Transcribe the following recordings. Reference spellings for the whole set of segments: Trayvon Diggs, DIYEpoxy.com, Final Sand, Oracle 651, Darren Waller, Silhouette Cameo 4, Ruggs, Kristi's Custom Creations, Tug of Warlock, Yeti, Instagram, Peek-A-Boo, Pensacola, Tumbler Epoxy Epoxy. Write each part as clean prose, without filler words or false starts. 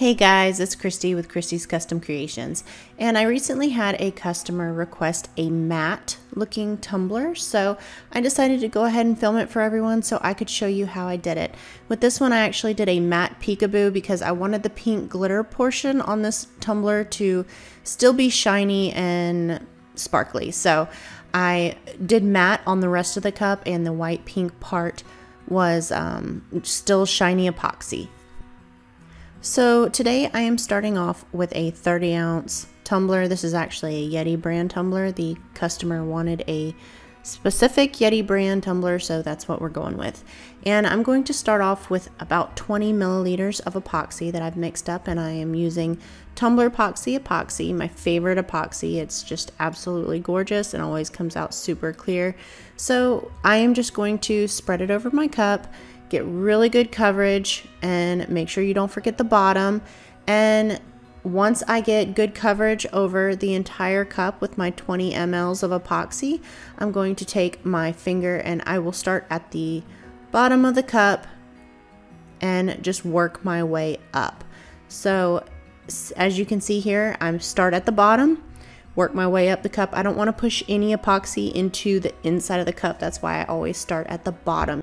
Hey guys, it's Kristi with Kristi's Custom Creations, and I recently had a customer request a matte looking tumbler, so I decided to go ahead and film it for everyone so I could show you how I did it. With this one I actually did a matte peekaboo because I wanted the pink glitter portion on this tumbler to still be shiny and sparkly, so I did matte on the rest of the cup and the white pink part was still shiny epoxy. So today I am starting off with a 30-ounce tumbler. This is actually a Yeti brand tumbler. The customer wanted a specific Yeti brand tumbler, so that's what we're going with. And I'm going to start off with about 20 milliliters of epoxy that I've mixed up, and I am using Tumbler Epoxy Epoxy, my favorite epoxy. It's just absolutely gorgeous and always comes out super clear. So I am just going to spread it over my cup, get really good coverage, and make sure you don't forget the bottom. And once I get good coverage over the entire cup with my 20 mLs of epoxy, I'm going to take my finger and I will start at the bottom of the cup and just work my way up. So as you can see here, I start at the bottom, work my way up the cup. I don't want to push any epoxy into the inside of the cup. That's why I always start at the bottom.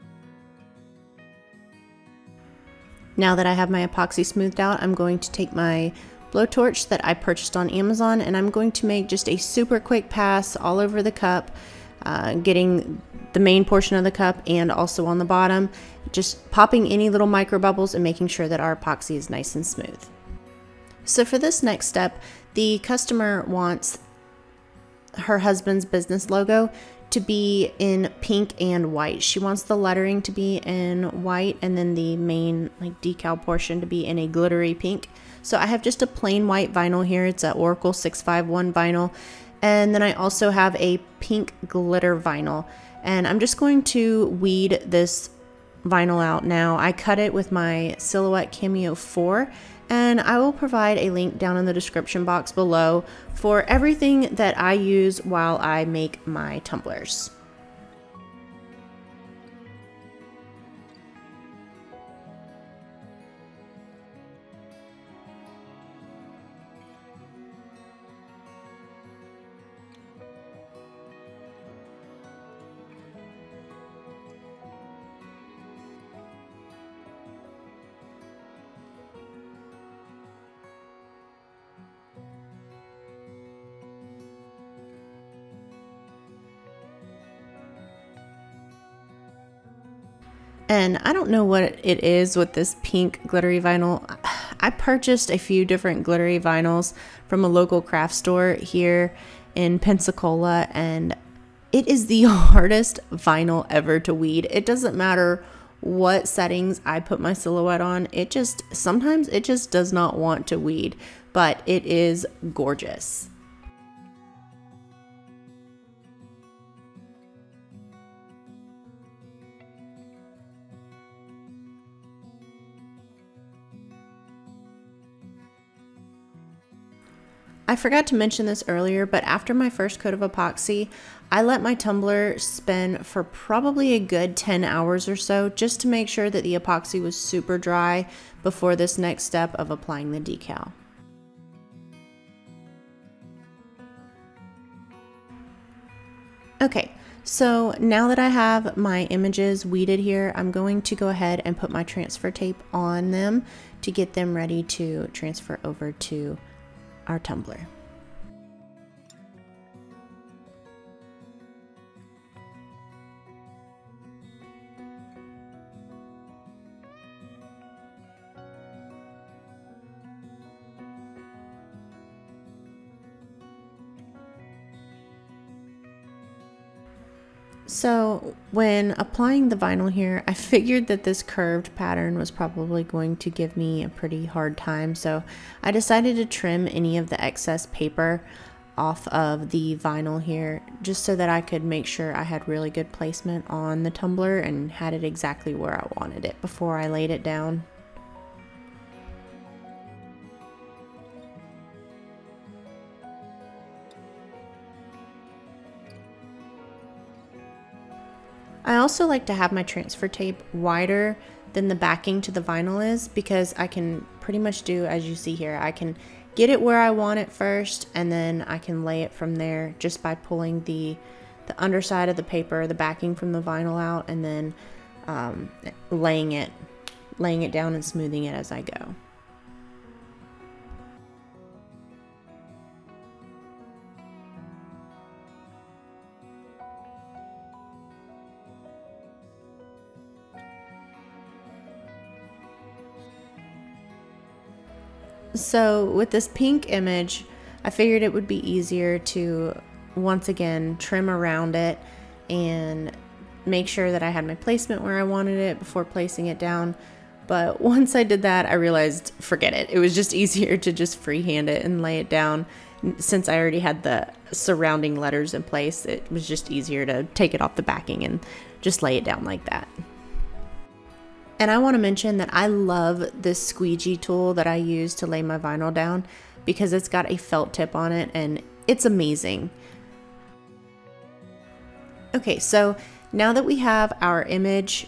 Now that I have my epoxy smoothed out, I'm going to take my blowtorch that I purchased on Amazon and I'm going to make just a super quick pass all over the cup, getting the main portion of the cup and also on the bottom, just popping any little micro bubbles and making sure that our epoxy is nice and smooth. So for this next step, the customer wants her husband's business logo to be in pink and white. She wants the lettering to be in white and then the main like decal portion to be in a glittery pink. So I have just a plain white vinyl here. It's an Oracle 651 vinyl. And then I also have a pink glitter vinyl. And I'm just going to weed this vinyl out now. I cut it with my Silhouette Cameo 4. And I will provide a link down in the description box below for everything that I use while I make my tumblers. And I don't know what it is with this pink glittery vinyl. I purchased a few different glittery vinyls from a local craft store here in Pensacola, and it is the hardest vinyl ever to weed. It doesn't matter what settings I put my Silhouette on, sometimes it just does not want to weed, but it is gorgeous. I forgot to mention this earlier, but after my first coat of epoxy, I let my tumbler spin for probably a good 10 hours or so just to make sure that the epoxy was super dry before this next step of applying the decal. Okay, so now that I have my images weeded here, I'm going to go ahead and put my transfer tape on them to get them ready to transfer over to our tumbler. So when applying the vinyl here, I figured that this curved pattern was probably going to give me a pretty hard time, so I decided to trim any of the excess paper off of the vinyl here just so that I could make sure I had really good placement on the tumbler and had it exactly where I wanted it before I laid it down. I also like to have my transfer tape wider than the backing to the vinyl is, because I can pretty much do as you see here. I can get it where I want it first, and then I can lay it from there just by pulling the underside of the paper, the backing from the vinyl out, and then laying it down and smoothing it as I go. So with this pink image, I figured it would be easier to once again trim around it and make sure that I had my placement where I wanted it before placing it down. But once I did that, I realized, forget it. It was just easier to just freehand it and lay it down. Since I already had the surrounding letters in place, it was just easier to take it off the backing and just lay it down like that. And I want to mention that I love this squeegee tool that I use to lay my vinyl down, because it's got a felt tip on it and it's amazing. Okay, so now that we have our image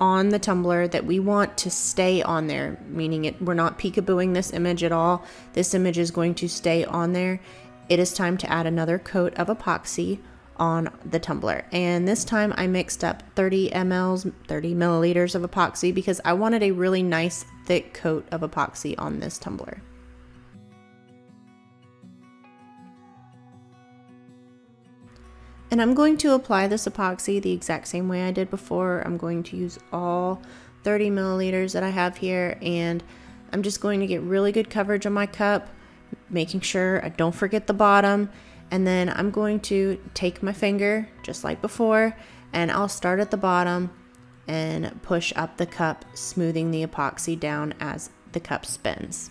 on the tumbler that we want to stay on there, meaning we're not peekabooing this image at all, this image is going to stay on there, it is time to add another coat of epoxy on the tumbler. And this time I mixed up 30 milliliters of epoxy, because I wanted a really nice thick coat of epoxy on this tumbler. And I'm going to apply this epoxy the exact same way I did before. I'm going to use all 30 milliliters that I have here, and I'm just going to get really good coverage on my cup, making sure I don't forget the bottom. And then I'm going to take my finger, just like before, and I'll start at the bottom and push up the cup, smoothing the epoxy down as the cup spins.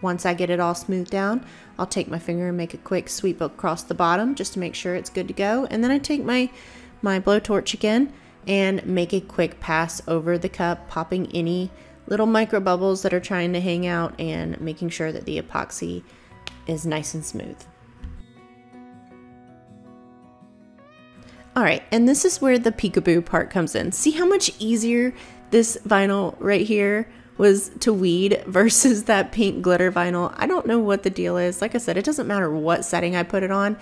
Once I get it all smoothed down, I'll take my finger and make a quick sweep across the bottom just to make sure it's good to go. And then I take my blowtorch again and make a quick pass over the cup, popping any little micro bubbles that are trying to hang out and making sure that the epoxy is nice and smooth. All right, and this is where the peekaboo part comes in. See how much easier this vinyl right here was to weed versus that pink glitter vinyl? I don't know what the deal is. Like I said, it doesn't matter what setting I put it on.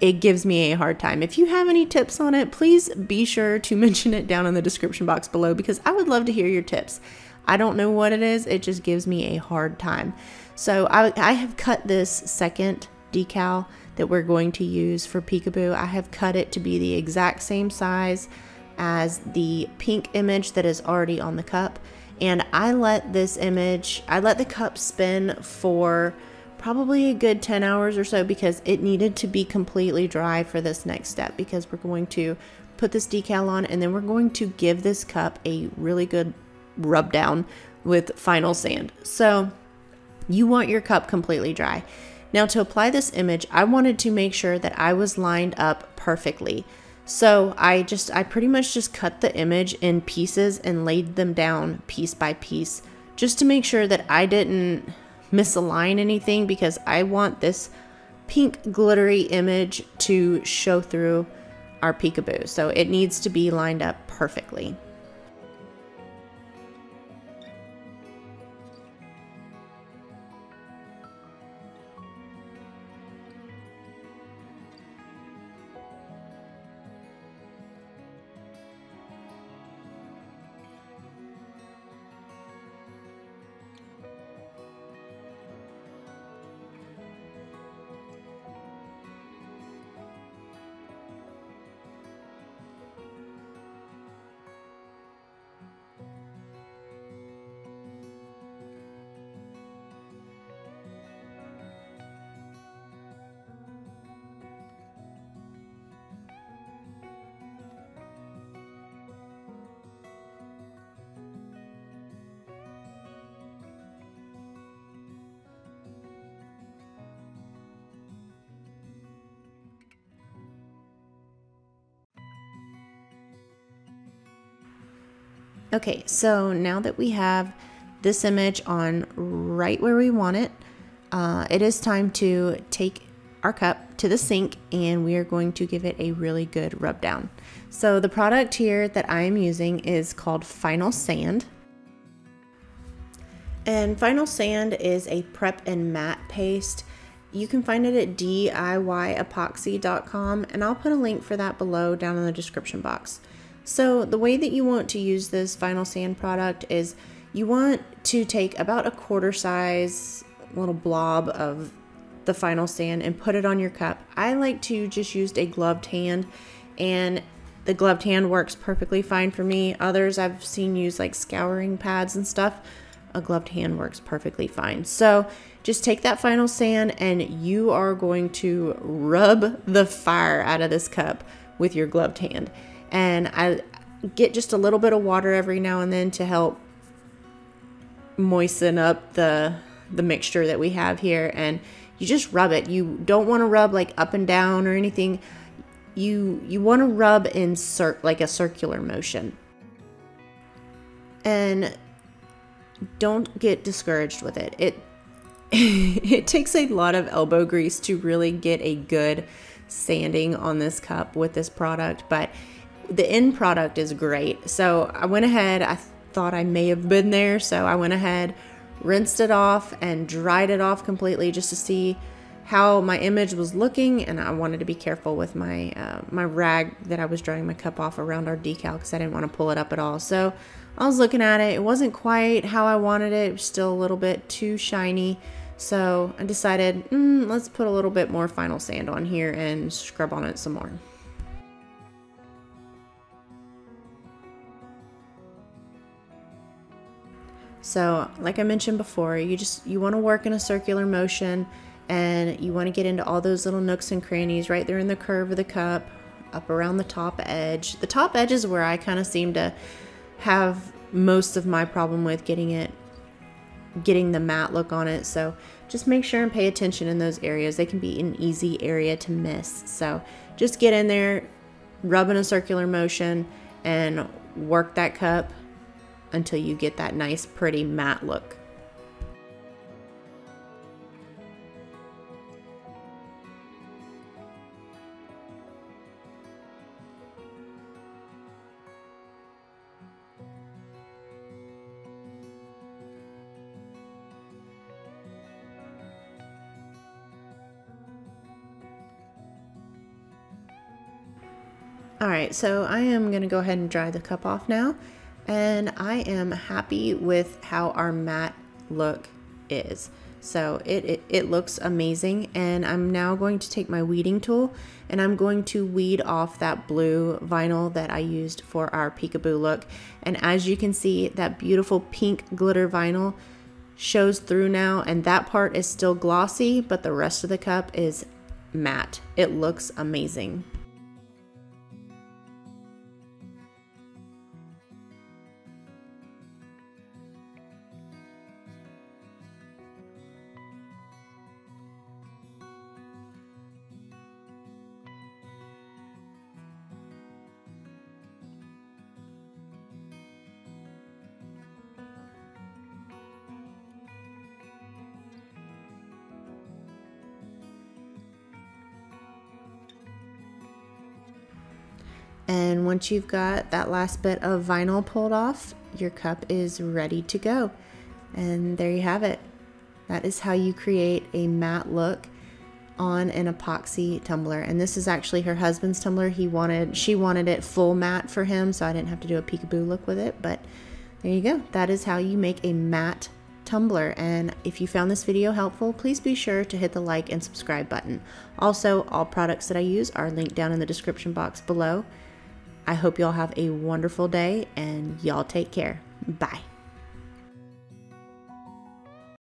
It gives me a hard time. If you have any tips on it, please be sure to mention it down in the description box below, because I would love to hear your tips. I don't know what it is, it just gives me a hard time. So I have cut this second decal that we're going to use for peekaboo. I have cut it to be the exact same size as the pink image that is already on the cup. And I let the cup spin for probably a good 10 hours or so, because it needed to be completely dry for this next step, because we're going to put this decal on and then we're going to give this cup a really good rub down with Final Sand. So you want your cup completely dry. Now to apply this image, I wanted to make sure that I was lined up perfectly. So I pretty much just cut the image in pieces and laid them down piece by piece, just to make sure that I didn't misalign anything, because I want this pink glittery image to show through our peekaboo. So it needs to be lined up perfectly. Okay, so now that we have this image on right where we want it, it is time to take our cup to the sink, and we are going to give it a really good rub down. So the product here that I am using is called Final Sand. And Final Sand is a prep and matte paste. You can find it at DIYEpoxy.com, and I'll put a link for that below down in the description box. So the way that you want to use this Final Sand product is you want to take about a quarter size little blob of the Final Sand and put it on your cup. I like to just use a gloved hand, and the gloved hand works perfectly fine for me. Others I've seen use like scouring pads and stuff. A gloved hand works perfectly fine. So just take that Final Sand and you are going to rub the fire out of this cup with your gloved hand. And I get just a little bit of water every now and then to help moisten up the mixture that we have here, and you just rub it. You don't want to rub like up and down or anything. You want to rub in like a circular motion. And don't get discouraged with it. It takes a lot of elbow grease to really get a good sanding on this cup with this product, but the end product is great. So I went ahead, I thought I may have been there, so I went ahead, rinsed it off and dried it off completely just to see how my image was looking, and I wanted to be careful with my my rag that I was drying my cup off around our decal because I didn't want to pull it up at all. So I was looking at it. It wasn't quite how I wanted it. It was still a little bit too shiny. So I decided, let's put a little bit more Final Sand on here and scrub on it some more. So like I mentioned before, you want to work in a circular motion, and you want to get into all those little nooks and crannies right there in the curve of the cup, up around the top edge. The top edge is where I kind of seem to have most of my problem with getting the matte look on it. So just make sure and pay attention in those areas. They can be an easy area to miss. So just get in there, rub in a circular motion, and work that cup until you get that nice, pretty matte look. All right, so I am gonna go ahead and dry the cup off now, and I am happy with how our matte look is. So it looks amazing, and I'm now going to take my weeding tool and I'm going to weed off that blue vinyl that I used for our peekaboo look. And as you can see, that beautiful pink glitter vinyl shows through now, and that part is still glossy, but the rest of the cup is matte. It looks amazing. And once you've got that last bit of vinyl pulled off, your cup is ready to go. And there you have it. That is how you create a matte look on an epoxy tumbler. And this is actually her husband's tumbler. She wanted it full matte for him, so I didn't have to do a peekaboo look with it, but there you go. That is how you make a matte tumbler. And if you found this video helpful, please be sure to hit the like and subscribe button. Also, all products that I use are linked down in the description box below. I hope y'all have a wonderful day, and y'all take care. Bye.